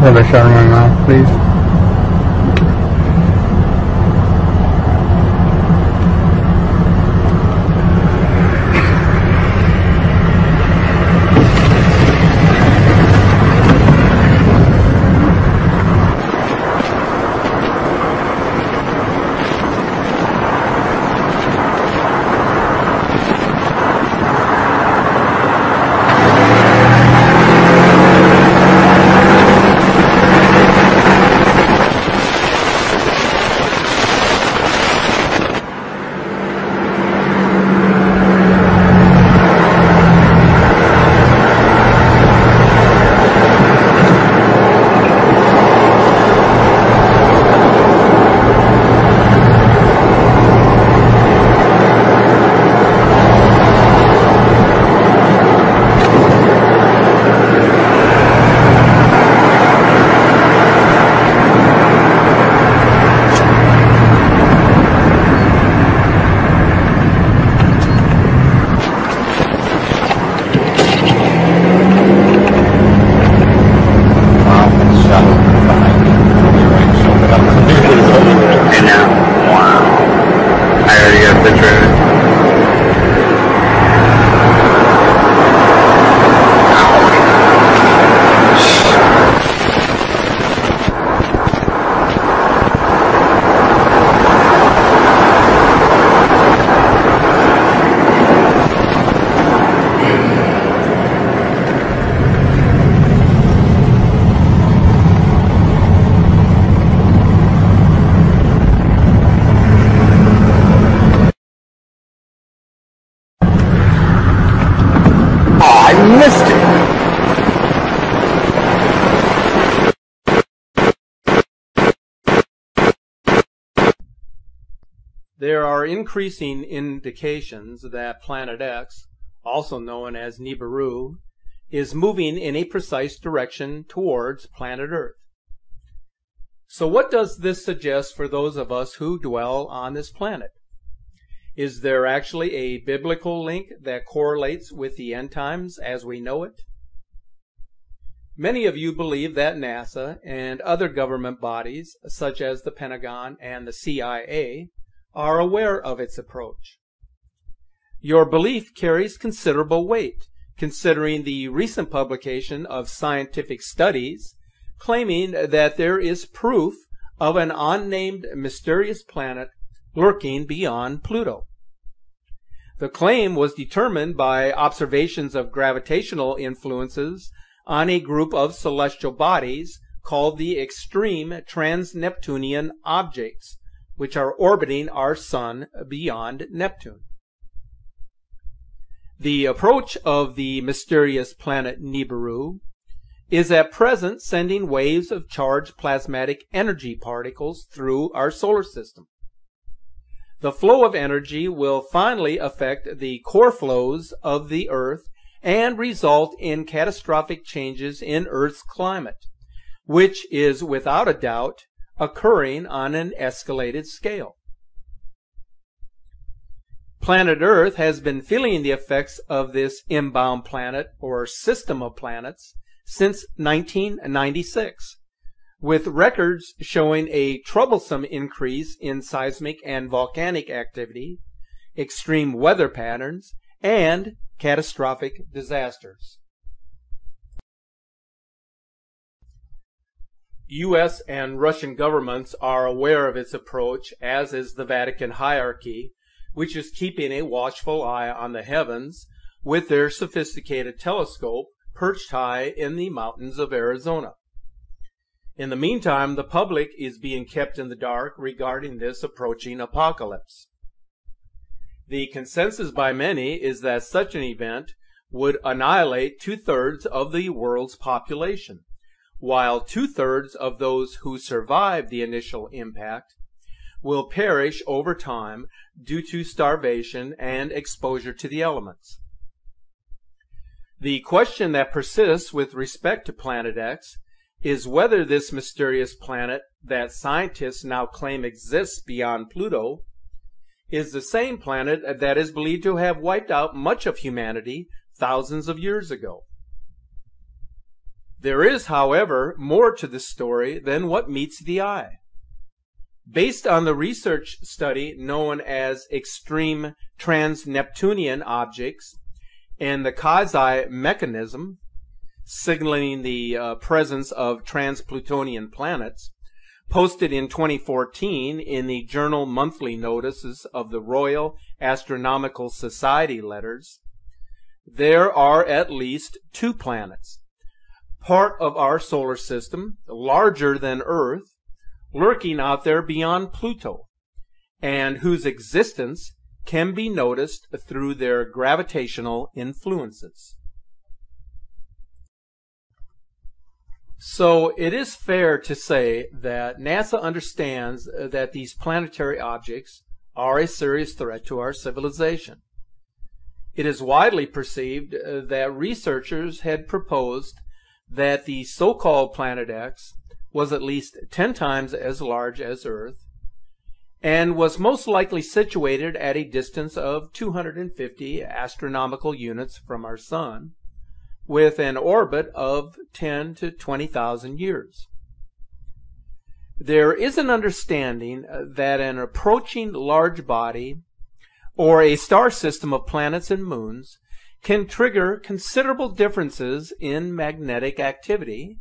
Put a shot in my mouth, please. There are increasing indications that Planet X, also known as Nibiru, is moving in a precise direction towards planet Earth. So what does this suggest for those of us who dwell on this planet? Is there actually a biblical link that correlates with the end times as we know it? Many of you believe that NASA and other government bodies, such as the Pentagon and the CIA, are aware of its approach. Your belief carries considerable weight, considering the recent publication of scientific studies claiming that there is proof of an unnamed mysterious planet lurking beyond Pluto. The claim was determined by observations of gravitational influences on a group of celestial bodies called the extreme trans-Neptunian objects, which are orbiting our Sun beyond Neptune. The approach of the mysterious planet Nibiru is at present sending waves of charged plasmatic energy particles through our solar system. The flow of energy will finally affect the core flows of the Earth and result in catastrophic changes in Earth's climate, which is without a doubt occurring on an escalated scale. Planet Earth has been feeling the effects of this inbound planet or system of planets since 1996, with records showing a troublesome increase in seismic and volcanic activity, extreme weather patterns, and catastrophic disasters. U.S. and Russian governments are aware of its approach, as is the Vatican hierarchy, which is keeping a watchful eye on the heavens with their sophisticated telescope perched high in the mountains of Arizona. In the meantime, the public is being kept in the dark regarding this approaching apocalypse. The consensus by many is that such an event would annihilate 2/3 of the world's population, while 2/3 of those who survive the initial impact will perish over time due to starvation and exposure to the elements. The question that persists with respect to Planet X is whether this mysterious planet that scientists now claim exists beyond Pluto is the same planet that is believed to have wiped out much of humanity thousands of years ago. There is, however, more to this story than what meets the eye. Based on the research study known as Extreme Trans-Neptunian Objects and the Kazi mechanism, signaling the presence of trans-Plutonian planets, posted in 2014 in the Journal Monthly Notices of the Royal Astronomical Society letters, there are at least two planets, part of our solar system, larger than Earth, lurking out there beyond Pluto, and whose existence can be noticed through their gravitational influences. So it is fair to say that NASA understands that these planetary objects are a serious threat to our civilization. It is widely perceived that researchers had proposed that the so-called Planet X was at least 10 times as large as Earth and was most likely situated at a distance of 250 astronomical units from our Sun, with an orbit of 10 to 20,000 years. There is an understanding that an approaching large body or a star system of planets and moons can trigger considerable differences in magnetic activity,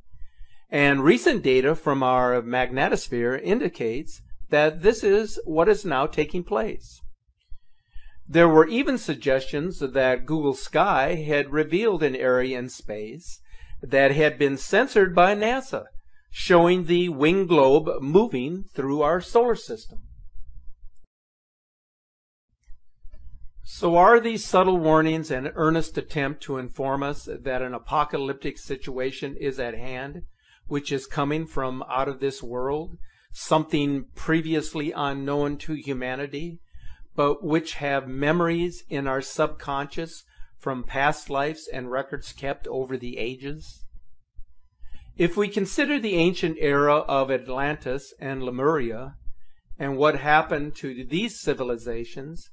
and recent data from our magnetosphere indicates that this is what is now taking place. There were even suggestions that Google Sky had revealed an area in space that had been censored by NASA, showing the wing globe moving through our solar system. So are these subtle warnings an earnest attempt to inform us that an apocalyptic situation is at hand, which is coming from out of this world, something previously unknown to humanity, but which have memories in our subconscious from past lives and records kept over the ages? If we consider the ancient era of Atlantis and Lemuria and what happened to these civilizations,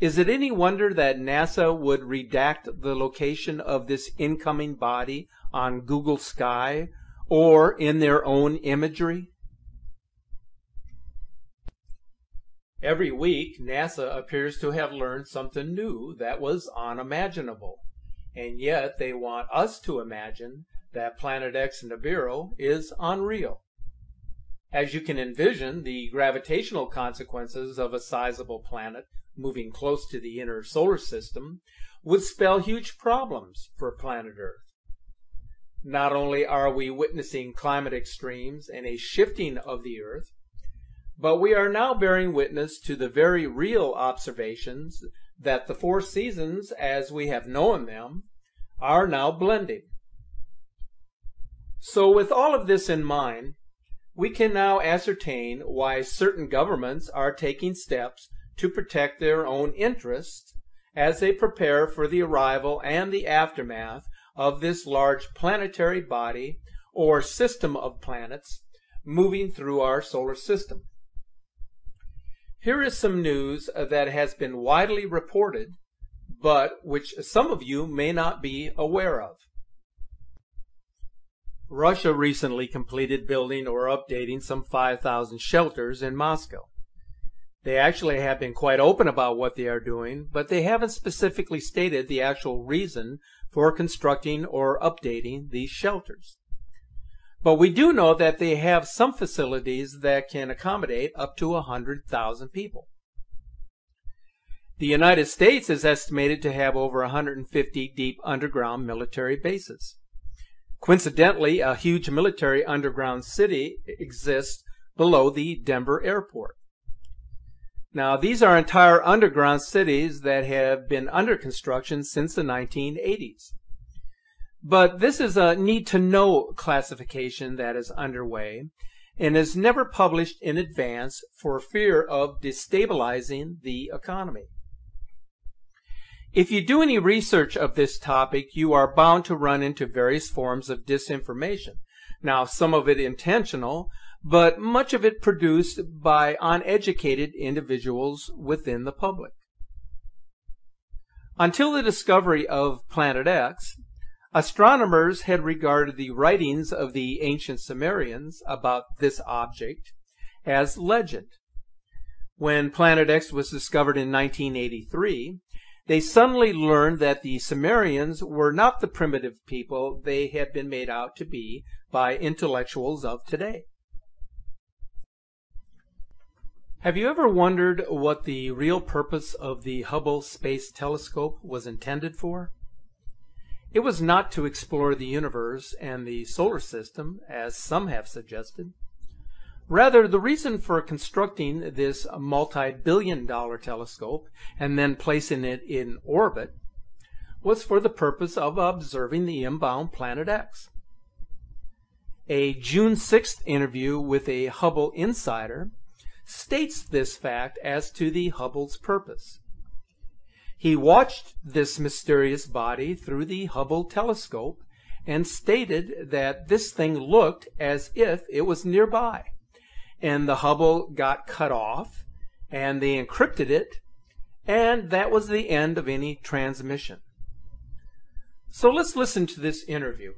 is it any wonder that NASA would redact the location of this incoming body on Google Sky or in their own imagery? Every week, NASA appears to have learned something new that was unimaginable, and yet they want us to imagine that Planet X Nibiru is unreal. As you can envision, the gravitational consequences of a sizable planet moving close to the inner solar system would spell huge problems for planet Earth. Not only are we witnessing climate extremes and a shifting of the Earth, but we are now bearing witness to the very real observations that the four seasons, as we have known them, are now blending. So with all of this in mind, we can now ascertain why certain governments are taking steps to protect their own interests as they prepare for the arrival and the aftermath of this large planetary body or system of planets moving through our solar system. Here is some news that has been widely reported, but which some of you may not be aware of. Russia recently completed building or updating some 5,000 shelters in Moscow. They actually have been quite open about what they are doing, but they haven't specifically stated the actual reason for constructing or updating these shelters. But we do know that they have some facilities that can accommodate up to 100,000 people. The United States is estimated to have over 150 deep underground military bases. Coincidentally, a huge military underground city exists below the Denver airport. Now, these are entire underground cities that have been under construction since the 1980s. But this is a need-to-know classification that is underway and is never published in advance for fear of destabilizing the economy. If you do any research of this topic, you are bound to run into various forms of disinformation. Now, some of it intentional, but much of it produced by uneducated individuals within the public. Until the discovery of Planet X, Astronomers had regarded the writings of the ancient Sumerians about this object as legend. When Planet X was discovered in 1983, they suddenly learned that the Sumerians were not the primitive people they had been made out to be by intellectuals of today. Have you ever wondered what the real purpose of the Hubble Space Telescope was intended for? It was not to explore the universe and the solar system, as some have suggested. Rather, the reason for constructing this multi-billion-dollar telescope and then placing it in orbit was for the purpose of observing the inbound Planet X. A June 6th interview with a Hubble insider states this fact as to the Hubble's purpose. He watched this mysterious body through the Hubble telescope and stated that this thing looked as if it was nearby, and the Hubble got cut off, and they encrypted it, and that was the end of any transmission. So let's listen to this interview.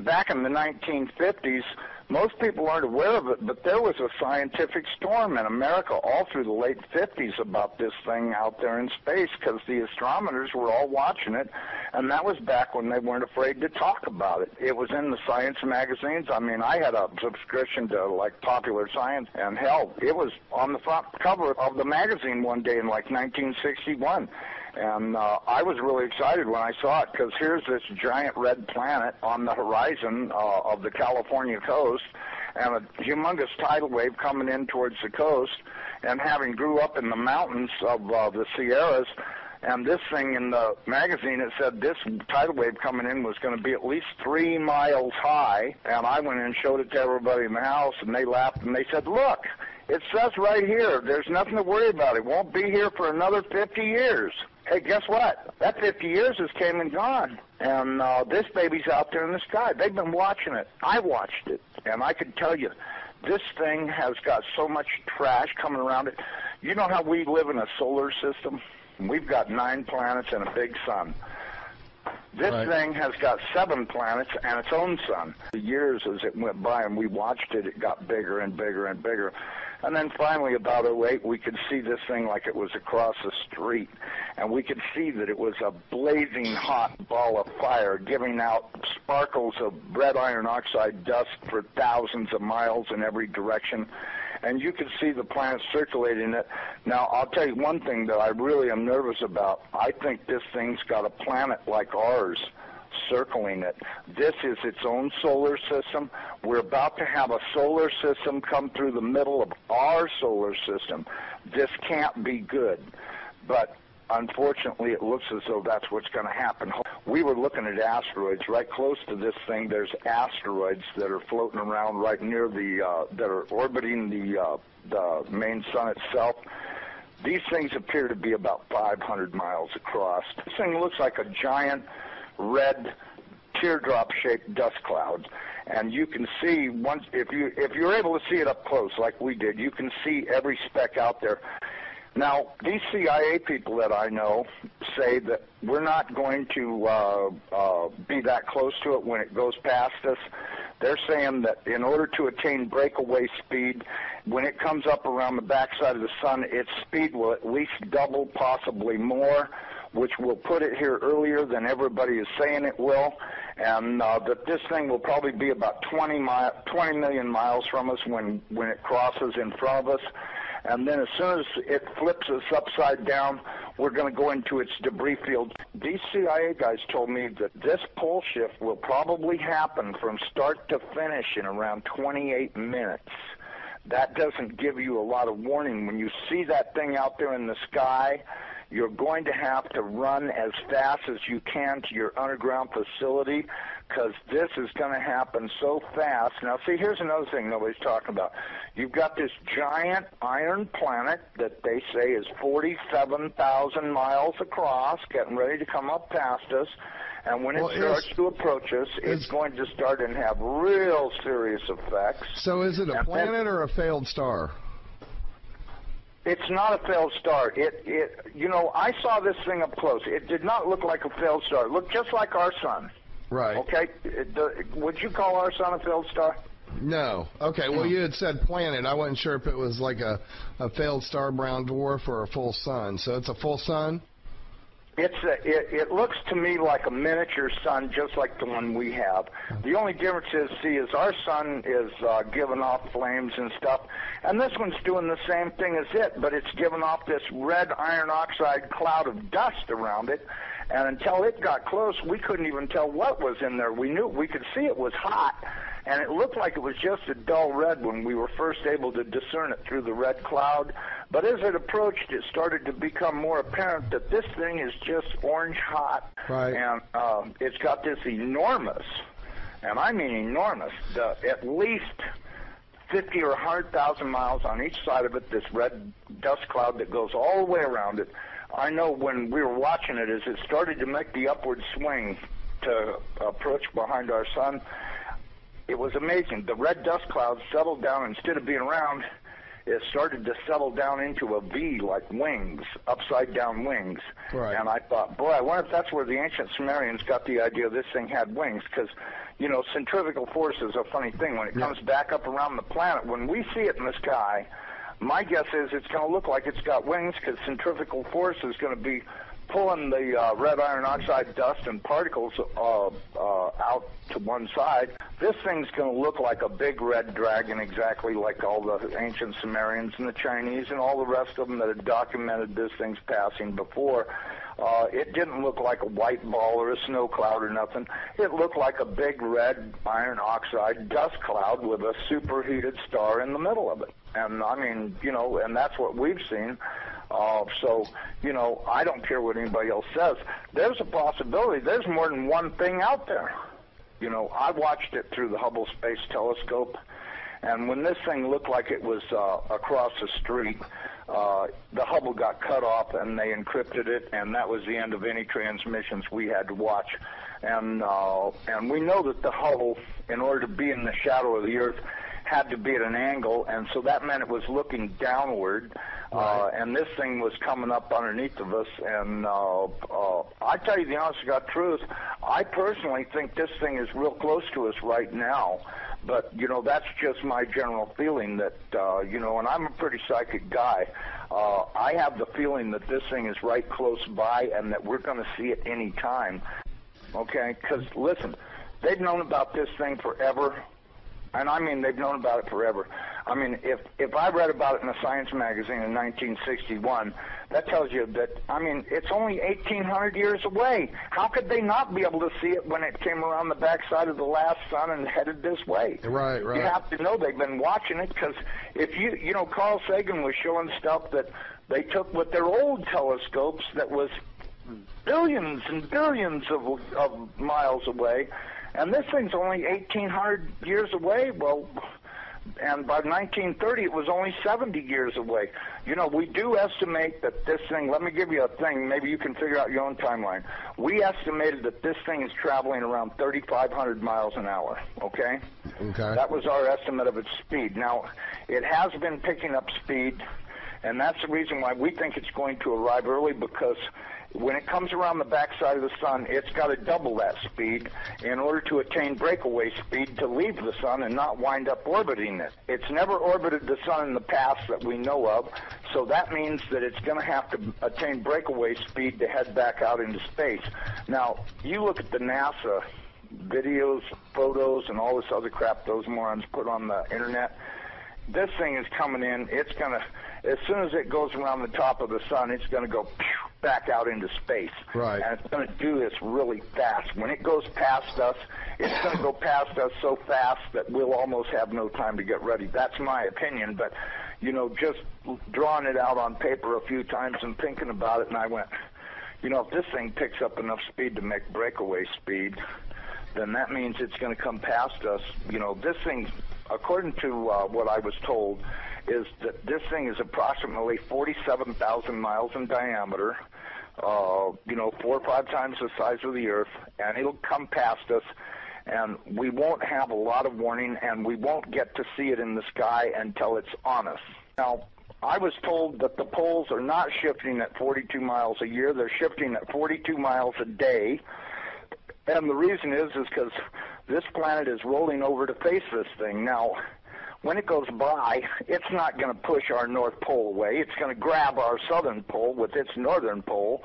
Back in the 1950s, most people aren't aware of it, but there was a scientific storm in America all through the late 50s about this thing out there in space, because the astronomers were all watching it, and that was back when they weren't afraid to talk about it. It was in the science magazines. I mean, I had a subscription to, like, Popular Science, and hell, it was on the front cover of the magazine one day in, like, 1961. And I was really excited when I saw it, because here's this giant red planet on the horizon of the California coast, and a humongous tidal wave coming in towards the coast, and having grew up in the mountains of the Sierras. And this thing in the magazine, it said this tidal wave coming in was going to be at least 3 miles high. And I went in and showed it to everybody in the house, and they laughed, and they said, look, it says right here, there's nothing to worry about. It won't be here for another 50 years. Hey, guess what? That 50 years has came and gone, and this baby's out there in the sky. They've been watching it. I watched it, and I can tell you, this thing has got so much trash coming around it. You know how we live in a solar system? We've got 9 planets and a big sun. This thing has got 7 planets and its own sun. The years as it went by and we watched it, it got bigger and bigger and bigger. And then finally, about 08, we could see this thing like it was across the street. And we could see that it was a blazing hot ball of fire, giving out sparkles of red iron oxide dust for thousands of miles in every direction. And you could see the planet circulating it. Now, I'll tell you one thing that I really am nervous about. I think this thing's got a planet like ours circling it. This is its own solar system. We're about to have a solar system come through the middle of our solar system. This can't be good. But unfortunately, it looks as though that's what's going to happen. We were looking at asteroids. Right close to this thing, there's asteroids that are floating around right near the, that are orbiting the main sun itself. These things appear to be about 500 miles across. This thing looks like a giant red teardrop-shaped dust cloud, and you can see once if you're able to see it up close like we did, you can see every speck out there. Now, these CIA people that I know say that we're not going to be that close to it when it goes past us. They're saying that in order to attain breakaway speed, when it comes up around the backside of the sun, its speed will at least double, possibly more, which will put it here earlier than everybody is saying it will, and that this thing will probably be about 20 million miles from us when it crosses in front of us. And then as soon as it flips us upside down, we're going to go into its debris field. These CIA guys told me that this pole shift will probably happen from start to finish in around 28 minutes. That doesn't give you a lot of warning. When you see that thing out there in the sky, you're going to have to run as fast as you can to your underground facility, because this is going to happen so fast. Now, see, here's another thing nobody's talking about. You've got this giant iron planet that they say is 47,000 miles across, getting ready to come up past us. And when it starts to approach us, it's going to start and have real serious effects. So is it a planet or a failed star? It's not a failed start. You know, I saw this thing up close. It did not look like a failed star. It looked just like our sun. Right. Okay. Would you call our sun a failed star? No. Okay. Well, you had said planet. I wasn't sure if it was like a failed star, brown dwarf, or a full sun. So it's a full sun? It looks to me like a miniature sun, just like the one we have. The only difference is, our sun is giving off flames and stuff, and this one's doing the same thing as it, but it's giving off this red iron oxide cloud of dust around it, and until it got close, we couldn't even tell what was in there. We knew, we could see it was hot, and it looked like it was just a dull red when we were first able to discern it through the red cloud. But as it approached, it started to become more apparent that this thing is just orange hot, right. And it's got this enormous, and I mean enormous, at least 50 or 100,000 miles on each side of it, this red dust cloud that goes all the way around it. I know when we were watching it, as it started to make the upward swing to approach behind our sun, it was amazing. The red dust cloud settled down. Instead of being round, it started to settle down into a V, like wings, upside-down wings. Right. And I thought, boy, I wonder if that's where the ancient Sumerians got the idea this thing had wings, because, you know, centrifugal force is a funny thing. When it comes back up around the planet, when we see it in the sky, my guess is it's going to look like it's got wings, because centrifugal force is going to be pulling the red iron oxide dust and particles out to one side. This thing's going to look like a big red dragon, exactly like all the ancient Sumerians and the Chinese and all the rest of them that had documented this thing's passing before. It didn't look like a white ball or a snow cloud or nothing. It looked like a big red iron oxide dust cloud with a superheated star in the middle of it. And I mean, you know, and that's what we've seen. So, you know, I don't care what anybody else says. There's a possibility. There's more than one thing out there. You know, I watched it through the Hubble Space Telescope, and when this thing looked like it was across the street, the Hubble got cut off, and they encrypted it, and that was the end of any transmissions we had to watch. And we know that the Hubble, in order to be in the shadow of the Earth, had to be at an angle, and so that meant it was looking downward. Right. And this thing was coming up underneath of us, and I tell you the honest to God truth, I personally think this thing is real close to us right now. But, you know, that's just my general feeling that, you know, and I'm a pretty psychic guy. I have the feeling that this thing is right close by and that we're going to see it any time, okay? Because, listen, they've known about this thing forever. And I mean, they've known about it forever. I mean, if I read about it in a science magazine in 1961, that tells you that, I mean, it's only 1,800 years away. How could they not be able to see it when it came around the backside of the last sun and headed this way? Right, right. You have to know they've been watching it, because if you know, Carl Sagan was showing stuff that they took with their old telescopes that was billions and billions of miles away. And this thing's only 1,800 years away, well, and by 1930 it was only 70 years away. You know, we do estimate that this thing, let me give you a thing, maybe you can figure out your own timeline. We estimated that this thing is traveling around 3,500 miles an hour, okay? Okay. That was our estimate of its speed. Now, it has been picking up speed, and that's the reason why we think it's going to arrive early, because when it comes around the backside of the sun, it's got to double that speed in order to attain breakaway speed to leave the sun and not wind up orbiting it. It's never orbited the sun in the past that we know of, so that means that it's going to have to attain breakaway speed to head back out into space. Now, you look at the NASA videos, photos, and all this other crap those morons put on the internet. This thing is coming in. It's going to, as soon as it goes around the top of the sun, it's going to go back out into space. Right. And it's going to do this really fast. When it goes past us, it's going to go past us so fast that we'll almost have no time to get ready. That's my opinion. But, you know, just drawing it out on paper a few times and thinking about it, and I went, you know, if this thing picks up enough speed to make breakaway speed, then that means it's going to come past us. You know, this thing, according to what I was told, is that this thing is approximately 47,000 miles in diameter, you know, 4 or 5 times the size of the Earth, and it'll come past us, and we won't have a lot of warning, and we won't get to see it in the sky until it's on us. Now, I was told that the poles are not shifting at 42 miles a year. They're shifting at 42 miles a day. And the reason is because this planet is rolling over to face this thing. Now, when it goes by, it's not going to push our north pole away. It's going to grab our southern pole with its northern pole,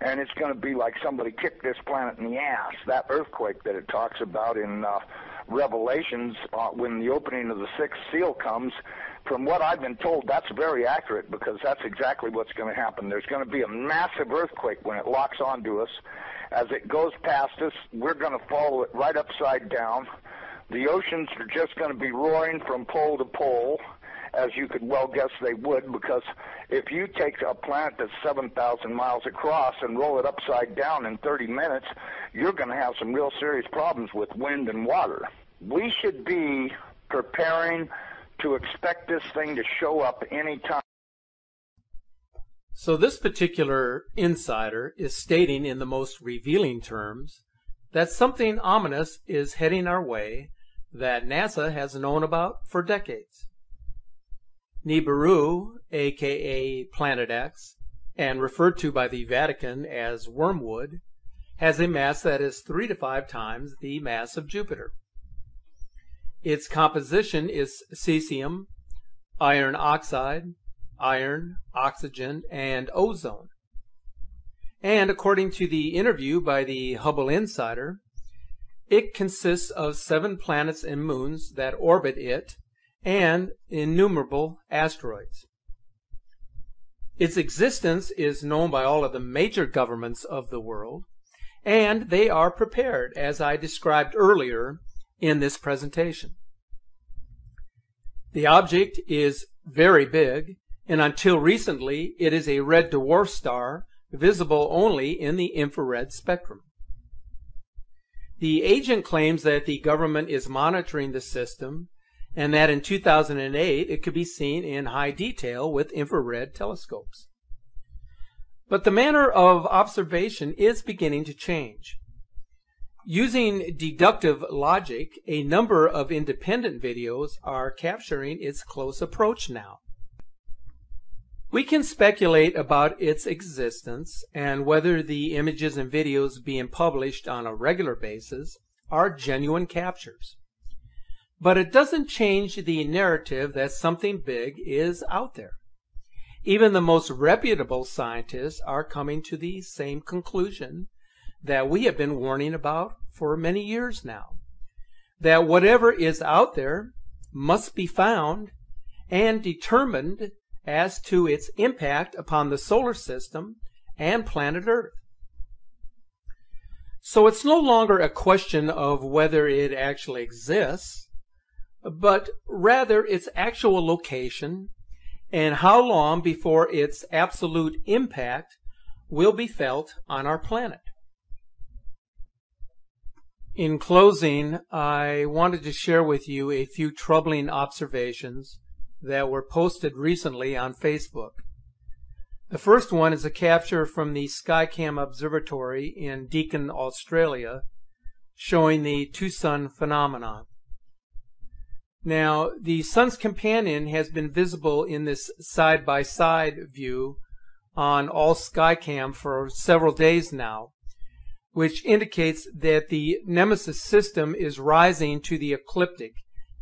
and it's going to be like somebody kicked this planet in the ass. That earthquake that it talks about in Revelations, when the opening of the sixth seal comes, from what I've been told, that's very accurate, because that's exactly what's going to happen. There's going to be a massive earthquake when it locks onto us. As it goes past us, we're going to follow it right upside down. The oceans are just going to be roaring from pole to pole, as you could well guess they would, because if you take a planet that's 7,000 miles across and roll it upside down in 30 minutes, you're going to have some real serious problems with wind and water. We should be preparing to expect this thing to show up any time. So this particular insider is stating in the most revealing terms that something ominous is heading our way that NASA has known about for decades. Nibiru, aka Planet X, and referred to by the Vatican as wormwood, has a mass that is 3 to 5 times the mass of Jupiter. Its composition is cesium, iron oxide, iron, oxygen, and ozone. And according to the interview by the Hubble Insider, it consists of 7 planets and moons that orbit it and innumerable asteroids. Its existence is known by all of the major governments of the world, and they are prepared, as I described earlier in this presentation. The object is very big, and until recently it is a red dwarf star visible only in the infrared spectrum. The agent claims that the government is monitoring the system, and that in 2008 it could be seen in high detail with infrared telescopes. But the manner of observation is beginning to change. Using deductive logic, a number of independent videos are capturing its close approach now. We can speculate about its existence and whether the images and videos being published on a regular basis are genuine captures. But it doesn't change the narrative that something big is out there. Even the most reputable scientists are coming to the same conclusion that we have been warning about for many years now, that whatever is out there must be found and determined as to its impact upon the solar system and planet Earth. So it's no longer a question of whether it actually exists, but rather its actual location and how long before its absolute impact will be felt on our planet. In closing, I wanted to share with you a few troubling observations that were posted recently on Facebook. The first one is a capture from the Skycam Observatory in Deakin, Australia, showing the two-sun phenomenon. Now, the sun's companion has been visible in this side-by-side view on all Skycam for several days now, which indicates that the Nemesis system is rising to the ecliptic,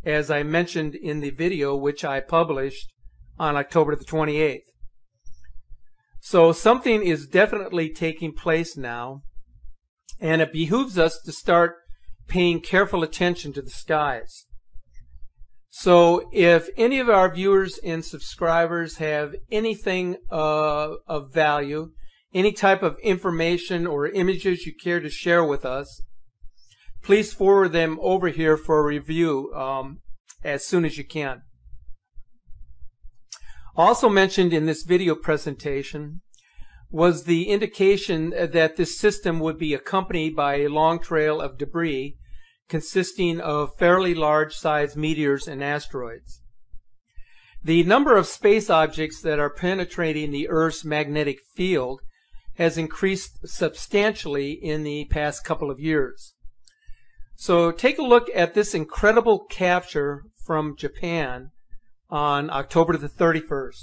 as I mentioned in the video which I published on October the 28th. So something is definitely taking place now, and it behooves us to start paying careful attention to the skies. So if any of our viewers and subscribers have anything of value, any type of information or images you care to share with us, please forward them over here for review as soon as you can. Also mentioned in this video presentation was the indication that this system would be accompanied by a long trail of debris consisting of fairly large-sized meteors and asteroids. The number of space objects that are penetrating the Earth's magnetic field has increased substantially in the past couple of years. So take a look at this incredible capture from Japan on October the 31st.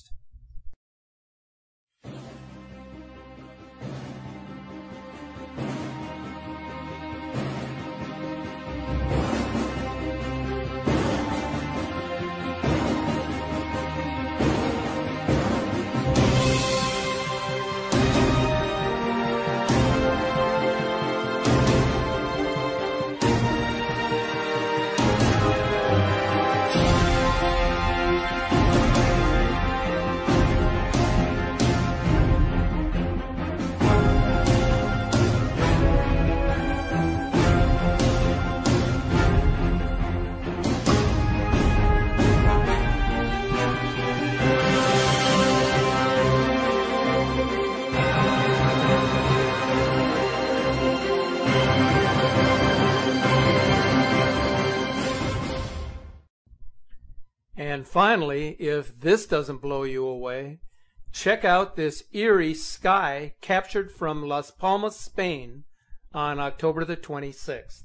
And finally, if this doesn't blow you away, check out this eerie sky captured from Las Palmas, Spain on October the 26th.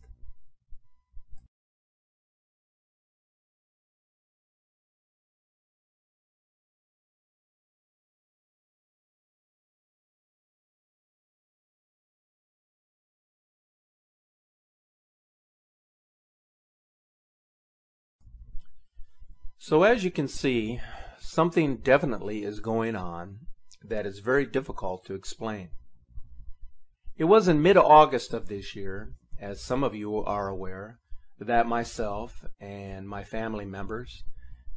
So as you can see, something definitely is going on that is very difficult to explain. It was in mid-August of this year, as some of you are aware, that myself and my family members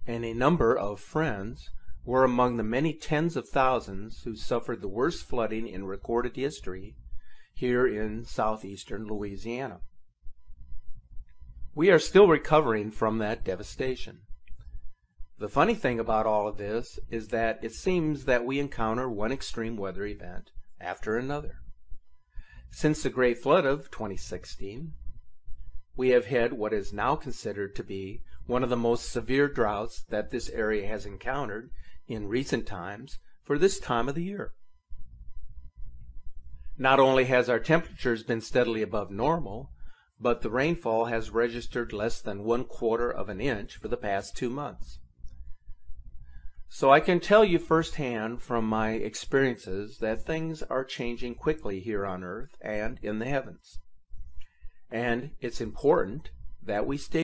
and a number of friends were among the many tens of thousands who suffered the worst flooding in recorded history here in southeastern Louisiana. We are still recovering from that devastation. The funny thing about all of this is that it seems that we encounter one extreme weather event after another. Since the Great Flood of 2016, we have had what is now considered to be one of the most severe droughts that this area has encountered in recent times for this time of the year. Not only has our temperatures been steadily above normal, but the rainfall has registered less than 1/4 of an inch for the past 2 months. So I can tell you firsthand from my experiences that things are changing quickly here on Earth and in the heavens. And it's important that we stay